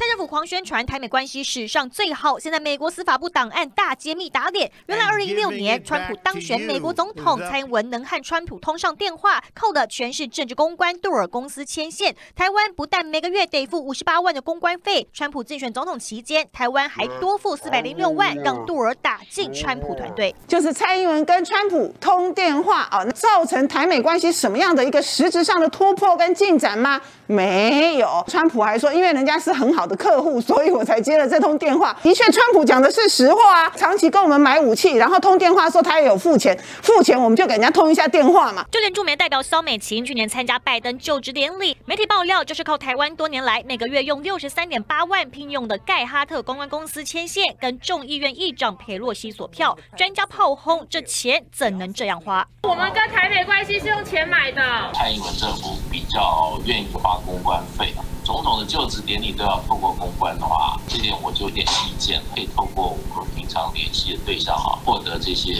蔡政府狂宣传台美关系史上最好，现在美国司法部档案大揭秘打脸，原来2016年川普当选美国总统，蔡英文能和川普通上电话，靠的全是政治公关杜尔公司牵线。台湾不但每个月得付58万的公关费，川普竞选总统期间，台湾还多付406万，让杜尔打进川普团队。就是蔡英文跟川普通电话啊，造成台美关系什么样的一个实质上的突破跟进展吗？没有。川普还说，因为人家是很好的客户，所以我才接了这通电话。的确，川普讲的是实话啊，长期跟我们买武器，然后通电话说他也有付钱，付钱我们就给人家通一下电话嘛。就连驻美代表萧美琴去年参加拜登就职典礼，媒体爆料就是靠台湾多年来每个月用63.8万聘用的盖哈特公关公司牵线，跟众议院议长裴洛西索票。专家炮轰，这钱怎能这样花？我们跟台美关系是用钱买的。蔡英文政府比较愿意花公关费。 总统的就职典礼都要透过公关的话，这点我就有点意见，可以透过我们平常联系的对象啊，获得这些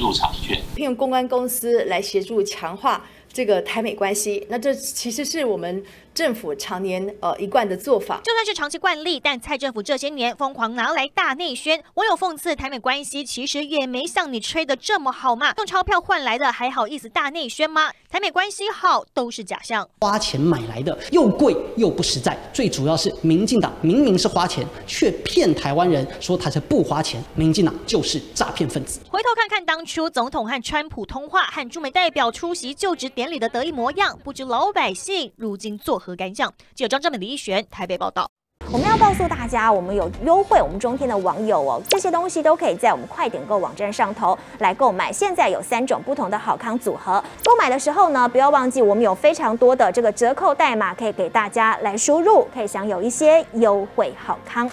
入场券，聘用公关公司来协助强化这个台美关系。那这其实是我们政府常年一贯的做法，就算是长期惯例，但蔡政府这些年疯狂拿来大内宣。网友讽刺台美关系其实也没像你吹的这么好嘛，用钞票换来的还好意思大内宣吗？台美关系好都是假象，花钱买来的，又贵又不实在，最主要是民进党明明是花钱，却骗台湾人说他是不花钱，民进党就是诈骗分子。回头看看当初总统和川普通话，和驻美代表出席就职典礼的得意模样，不知老百姓如今作何？ 和感想，记者张正美、李一璇台北报道。我们要告诉大家，我们有优惠，我们中天的网友哦，这些东西都可以在我们快点购网站上头来购买。现在有3种不同的好康组合，购买的时候呢，不要忘记我们有非常多的这个折扣代码可以给大家来输入，可以享有一些优惠好康。